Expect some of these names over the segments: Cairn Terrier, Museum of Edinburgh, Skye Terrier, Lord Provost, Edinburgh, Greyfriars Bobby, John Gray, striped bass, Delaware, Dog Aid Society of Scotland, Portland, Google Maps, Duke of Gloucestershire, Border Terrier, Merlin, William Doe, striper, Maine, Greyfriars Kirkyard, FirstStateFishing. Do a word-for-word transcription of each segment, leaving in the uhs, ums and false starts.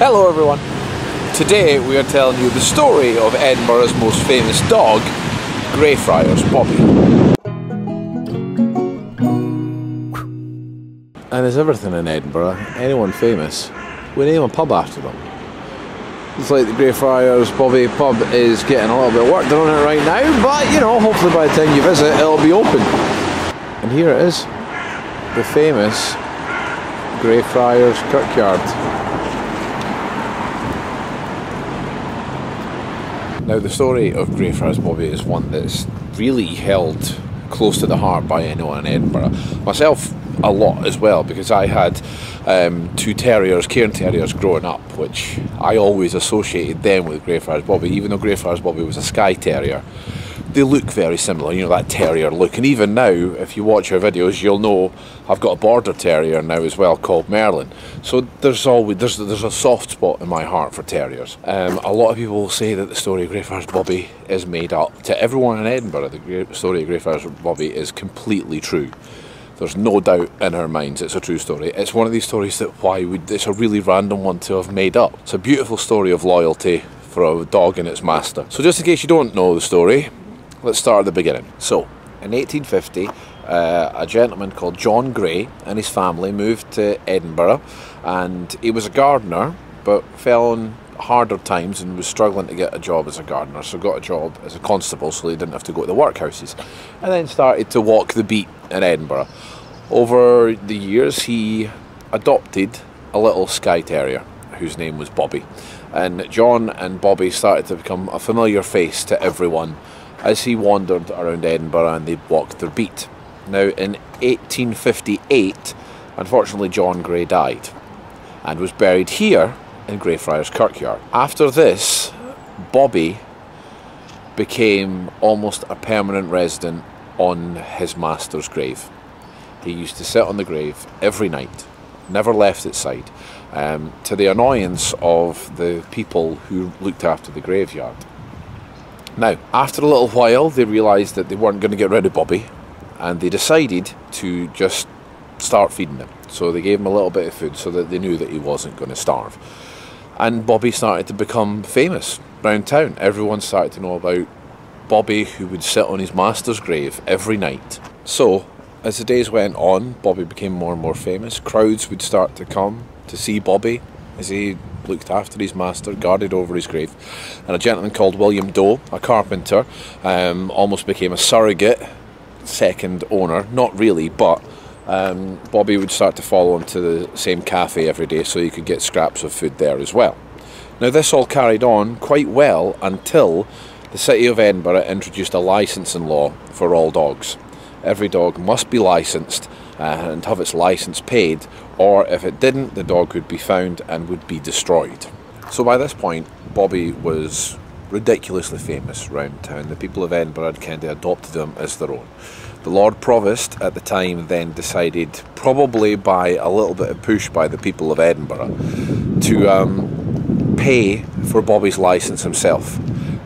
Hello everyone! Today we are telling you the story of Edinburgh's most famous dog, Greyfriars Bobby. And as everything in Edinburgh, anyone famous, we name a pub after them. It's like the Greyfriars Bobby pub is getting a little bit of work done on it right now, but you know, hopefully by the time you visit it'll be open. And here it is, the famous Greyfriars Kirkyard. Now, the story of Greyfriars Bobby is one that's really held close to the heart by anyone in Edinburgh. Myself, a lot as well, because I had um, two terriers, Cairn Terriers, growing up, which I always associated them with Greyfriars Bobby, even though Greyfriars Bobby was a Skye Terrier. They look very similar, you know, that terrier look. And even now, if you watch our videos, you'll know I've got a border terrier now as well called Merlin. So there's always there's there's a soft spot in my heart for terriers. Um, a lot of people will say that the story of Greyfriars Bobby is made up. To everyone in Edinburgh, the story of Greyfriars Bobby is completely true. There's no doubt in our minds it's a true story. It's one of these stories that why would it's a really random one to have made up. It's a beautiful story of loyalty for a dog and its master. So just in case you don't know the story, let's start at the beginning. So, in eighteen fifty, uh, a gentleman called John Gray and his family moved to Edinburgh, and he was a gardener, but fell on harder times and was struggling to get a job as a gardener, so got a job as a constable so he didn't have to go to the workhouses, and then started to walk the beat in Edinburgh. Over the years, he adopted a little Skye Terrier, whose name was Bobby, and John and Bobby started to become a familiar face to everyone as he wandered around Edinburgh and they walked their beat. Now, in eighteen fifty-eight, unfortunately John Gray died and was buried here in Greyfriars Kirkyard. After this, Bobby became almost a permanent resident on his master's grave. He used to sit on the grave every night, never left its side, um, to the annoyance of the people who looked after the graveyard. Now, after a little while, they realised that they weren't going to get rid of Bobby, and they decided to just start feeding him. So they gave him a little bit of food so that they knew that he wasn't going to starve. And Bobby started to become famous round town. Everyone started to know about Bobby, who would sit on his master's grave every night. So, as the days went on, Bobby became more and more famous. Crowds would start to come to see Bobby as he looked after his master, guarded over his grave. And a gentleman called William Doe, a carpenter, um, almost became a surrogate second owner, not really, but um, Bobby would start to follow him to the same cafe every day so he could get scraps of food there as well. Now, this all carried on quite well until the city of Edinburgh introduced a licensing law for all dogs. Every dog must be licensed uh, and have its license paid, or if it didn't, the dog would be found and would be destroyed. So by this point, Bobby was ridiculously famous round town. The people of Edinburgh had kind of adopted him as their own. The Lord Provost at the time then decided, probably by a little bit of push by the people of Edinburgh, to um, pay for Bobby's license himself,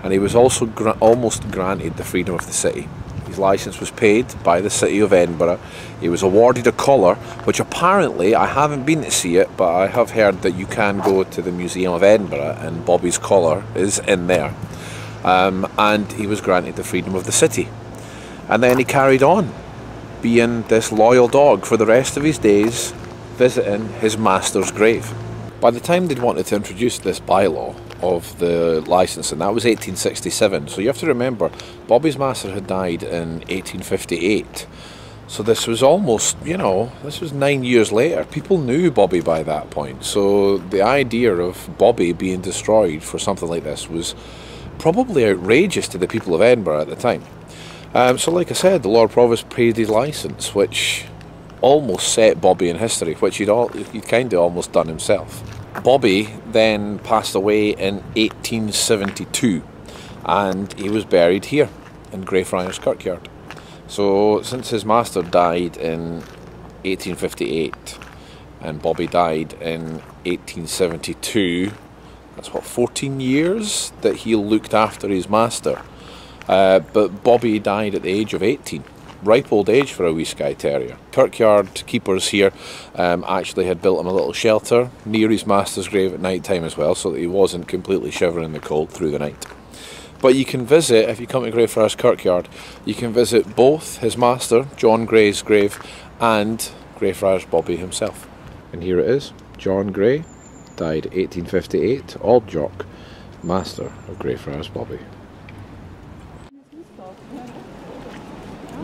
and he was also gra almost granted the freedom of the city. His licence was paid by the city of Edinburgh. He was awarded a collar, which apparently, I haven't been to see it, but I have heard that you can go to the Museum of Edinburgh and Bobby's collar is in there. Um, and he was granted the freedom of the city. And then he carried on, being this loyal dog for the rest of his days, visiting his master's grave. By the time they'd wanted to introduce this bylaw of the licence, and that was eighteen sixty-seven, so you have to remember Bobby's master had died in eighteen fifty-eight, so this was almost, you know, this was nine years later. People knew Bobby by that point, so the idea of Bobby being destroyed for something like this was probably outrageous to the people of Edinburgh at the time. Um, so like I said, the Lord Provost paid his licence, which almost set Bobby in history, which he'd, all, he'd kind of almost done himself. Bobby then passed away in eighteen seventy-two, and he was buried here in Greyfriars Kirkyard. So since his master died in eighteen fifty-eight and Bobby died in eighteen seventy-two, that's what, fourteen years that he looked after his master. Uh, but Bobby died at the age of eighteen. ripe old age for a wee Skye Terrier. Kirkyard keepers here um, actually had built him a little shelter near his master's grave at night time as well, so that he wasn't completely shivering in the cold through the night. But you can visit, if you come to Greyfriars Kirkyard, you can visit both his master, John Gray's grave, and Greyfriars Bobby himself. And here it is, John Gray, died eighteen fifty-eight, Aldjock, master of Greyfriars Bobby.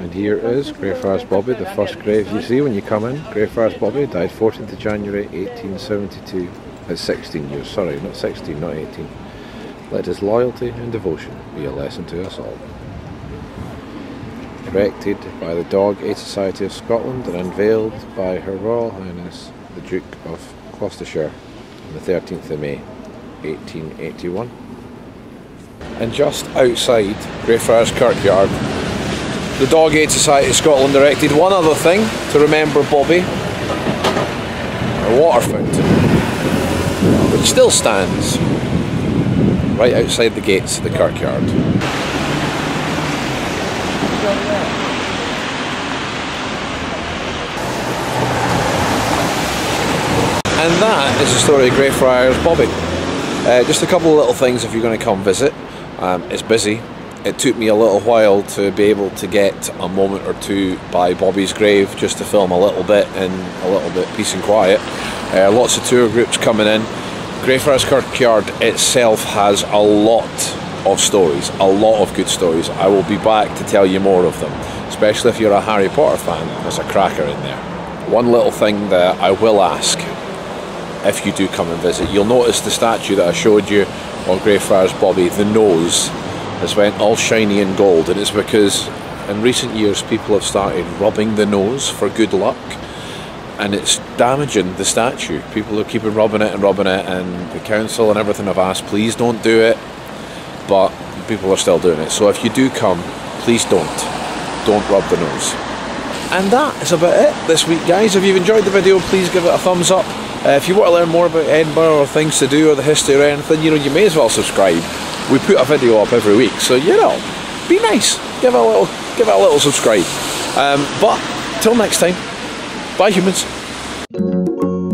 And here is Greyfriars Bobby, the first grave you see when you come in. Greyfriars Bobby died fourteenth of January eighteen seventy-two, at sixteen years, sorry, not sixteen, not eighteen. Let his loyalty and devotion be a lesson to us all. Erected by the Dog Aid Society of Scotland and unveiled by Her Royal Highness the Duke of Gloucestershire on the thirteenth of May eighteen eighty-one. And just outside Greyfriars Kirkyard, the Dog Aid Society of Scotland erected one other thing to remember Bobby, a water fountain, which still stands right outside the gates of the Kirkyard. And that is the story of Greyfriars Bobby. Uh, just a couple of little things if you're going to come visit. Um, it's busy. It took me a little while to be able to get a moment or two by Bobby's grave just to film a little bit in a little bit peace and quiet. Uh, lots of tour groups coming in. Greyfriars Kirkyard itself has a lot of stories, a lot of good stories. I will be back to tell you more of them, especially if you're a Harry Potter fan. There's a cracker in there. One little thing that I will ask if you do come and visit, you'll notice the statue that I showed you on Greyfriars Bobby, the nose has went all shiny and gold, and it's because in recent years people have started rubbing the nose for good luck. And it's damaging the statue. People are keeping rubbing it and rubbing it, and the council and everything have asked, please don't do it, but people are still doing it. So if you do come, please don't. Don't rub the nose. And that is about it this week, guys. If you've enjoyed the video, please give it a thumbs up. Uh, if you want to learn more about Edinburgh or things to do or the history or anything, you know, you may as well subscribe. We put a video up every week, so you know, be nice. Give it a little, give it a little subscribe. Um, but till next time. Bye humans!